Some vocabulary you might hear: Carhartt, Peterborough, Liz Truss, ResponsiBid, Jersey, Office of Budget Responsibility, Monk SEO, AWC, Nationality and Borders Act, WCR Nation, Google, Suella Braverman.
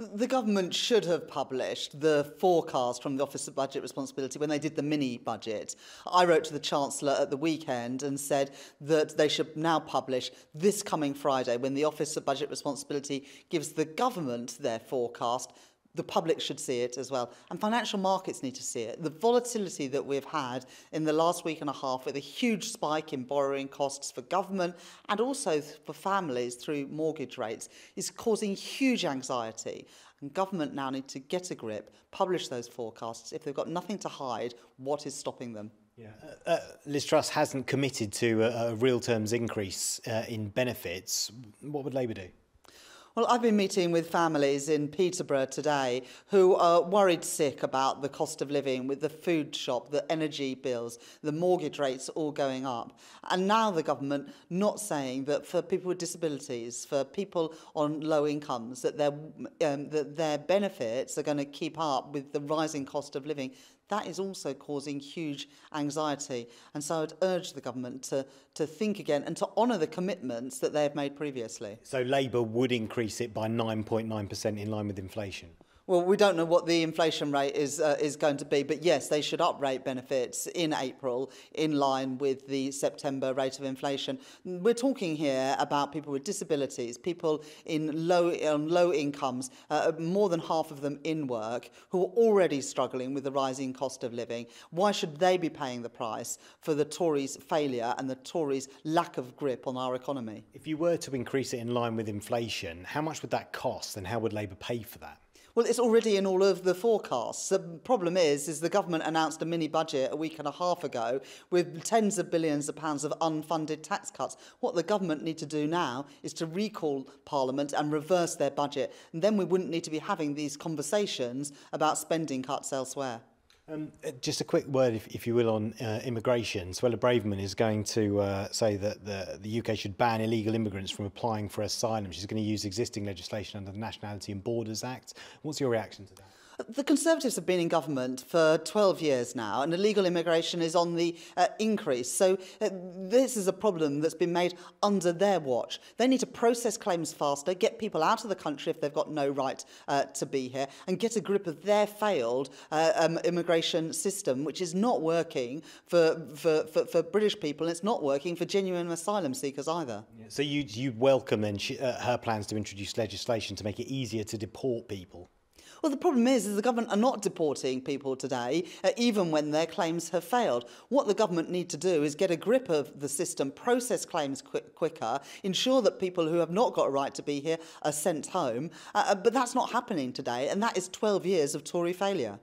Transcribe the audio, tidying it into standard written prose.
The government should have published the forecast from the Office of Budget Responsibility when they did the mini-budget. I wrote to the Chancellor at the weekend and said that they should now publish this coming Friday, when the Office of Budget Responsibility gives the government their forecast. The public should see it as well, and financial markets need to see it. The volatility that we've had in the last week and a half, with a huge spike in borrowing costs for government and also for families through mortgage rates, is causing huge anxiety. And government now need to get a grip, publish those forecasts. If they've got nothing to hide, what is stopping them? Yeah. Liz Truss hasn't committed to a real terms increase in benefits. What would Labour do? Well, I've been meeting with families in Peterborough today who are worried sick about the cost of living, with the food shop, the energy bills, the mortgage rates all going up. And now the government not saying that for people with disabilities, for people on low incomes, that their benefits are going to keep up with the rising cost of living. That is also causing huge anxiety. And so I'd urge the government to think again and to honour the commitments that they have made previously. So Labour would increase it by 9.9% in line with inflation? Well, we don't know what the inflation rate is going to be, but yes, they should uprate benefits in April in line with the September rate of inflation. We're talking here about people with disabilities, people in low incomes, more than half of them in work, who are already struggling with the rising cost of living. Why should they be paying the price for the Tories' failure and the Tories' lack of grip on our economy? If you were to increase it in line with inflation, how much would that cost, and how would Labour pay for that? Well, it's already in all of the forecasts. The problem is the government announced a mini-budget a week and a half ago with tens of billions of pounds of unfunded tax cuts. What the government need to do now is to recall Parliament and reverse their budget. And then we wouldn't need to be having these conversations about spending cuts elsewhere. Just a quick word, if you will, on immigration. Suella Braverman is going to say that the UK should ban illegal immigrants from applying for asylum. She's going to use existing legislation under the Nationality and Borders Act. What's your reaction to that? The Conservatives have been in government for 12 years now, and illegal immigration is on the increase. So this is a problem that's been made under their watch. They need to process claims faster, get people out of the country if they've got no right to be here, and get a grip of their failed immigration system, which is not working for British people, and it's not working for genuine asylum seekers either. Yeah. So you welcome, then, her plans to introduce legislation to make it easier to deport people? Well, the problem is the government are not deporting people today, even when their claims have failed. What the government need to do is get a grip of the system, process claims quicker, ensure that people who have not got a right to be here are sent home. But that's not happening today, and that is 12 years of Tory failure.